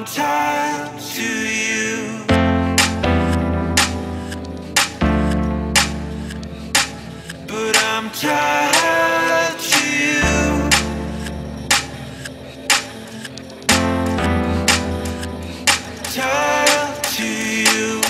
I'm tied to you. But I'm tied to you. Tied to you.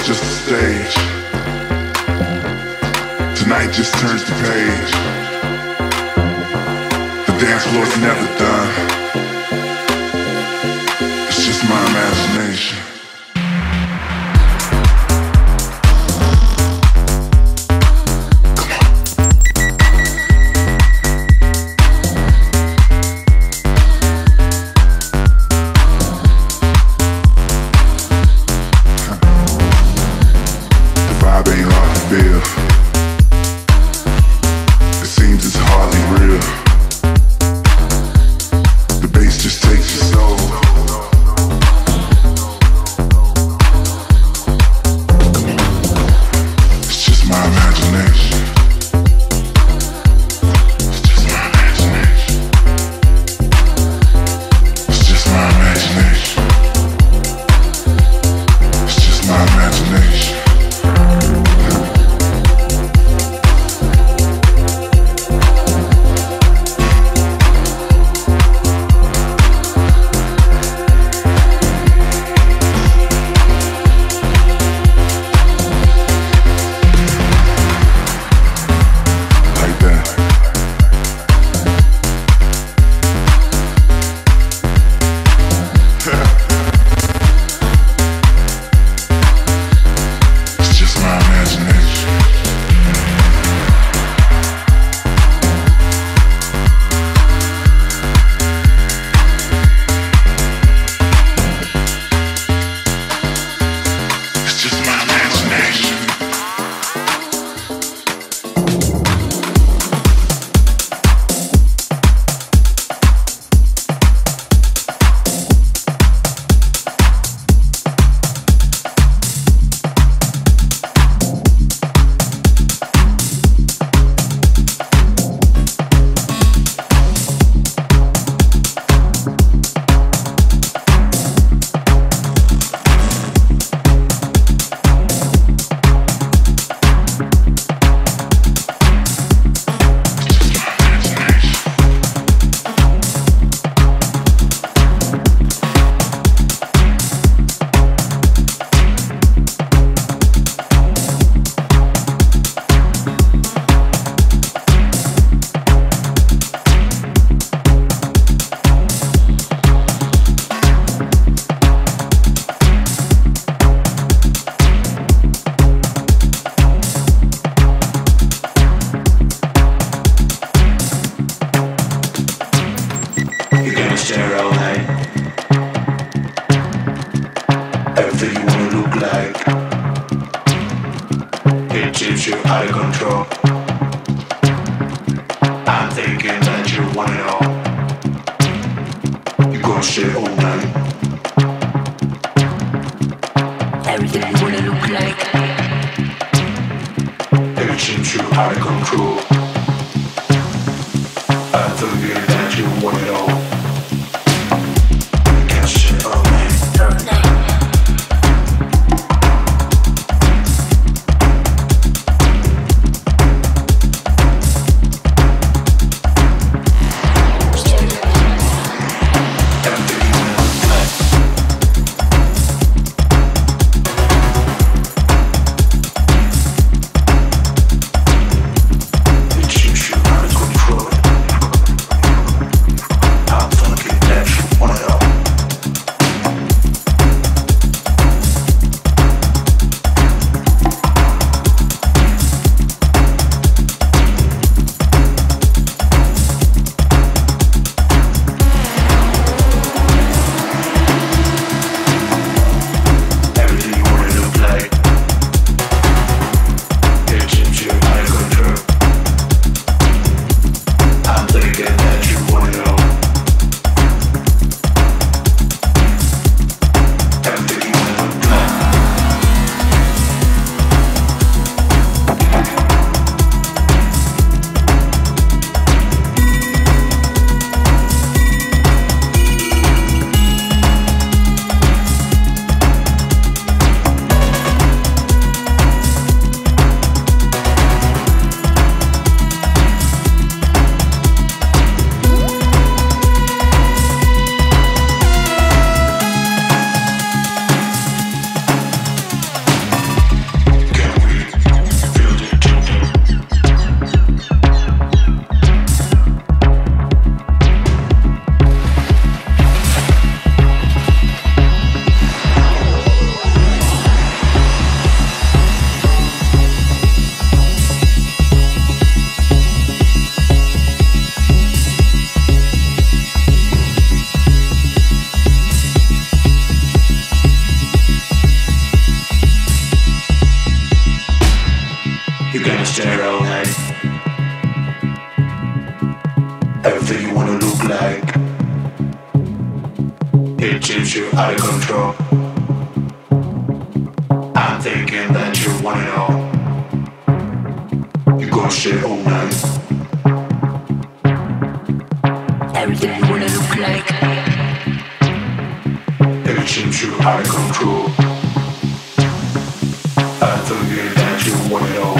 was just a stage. Tonight just turns the page. The dance floor's never done. It's just my imagination. You got a sterile head. Everything you wanna look like, it tips you out of control. I'm thinking that you want it all. You gon' shit all night. Everything you wanna look like, it tips you out of control. I'm thinking that you want it all.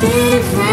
Different.